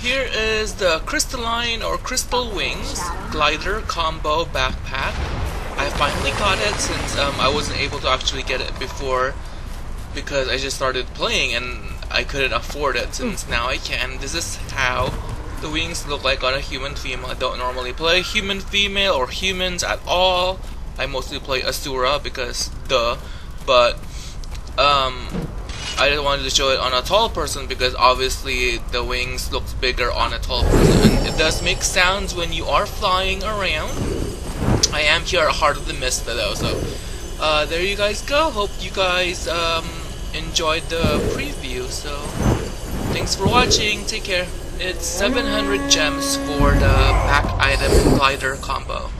Here is the crystalline or crystal wings glider combo backpack. I finally got it since I wasn't able to actually get it before because I just started playing and I couldn't afford it. Since now I can. This is how the wings look like on a human female. I don't normally play human female or humans at all. I mostly play Asura because duh, but I just wanted to show it on a tall person because obviously the wings looks bigger on a tall person. And it does make sounds when you are flying around. I am here at Heart of the Mist though, so there you guys go. Hope you guys enjoyed the preview. So thanks for watching. Take care. It's 700 gems for the back item glider combo.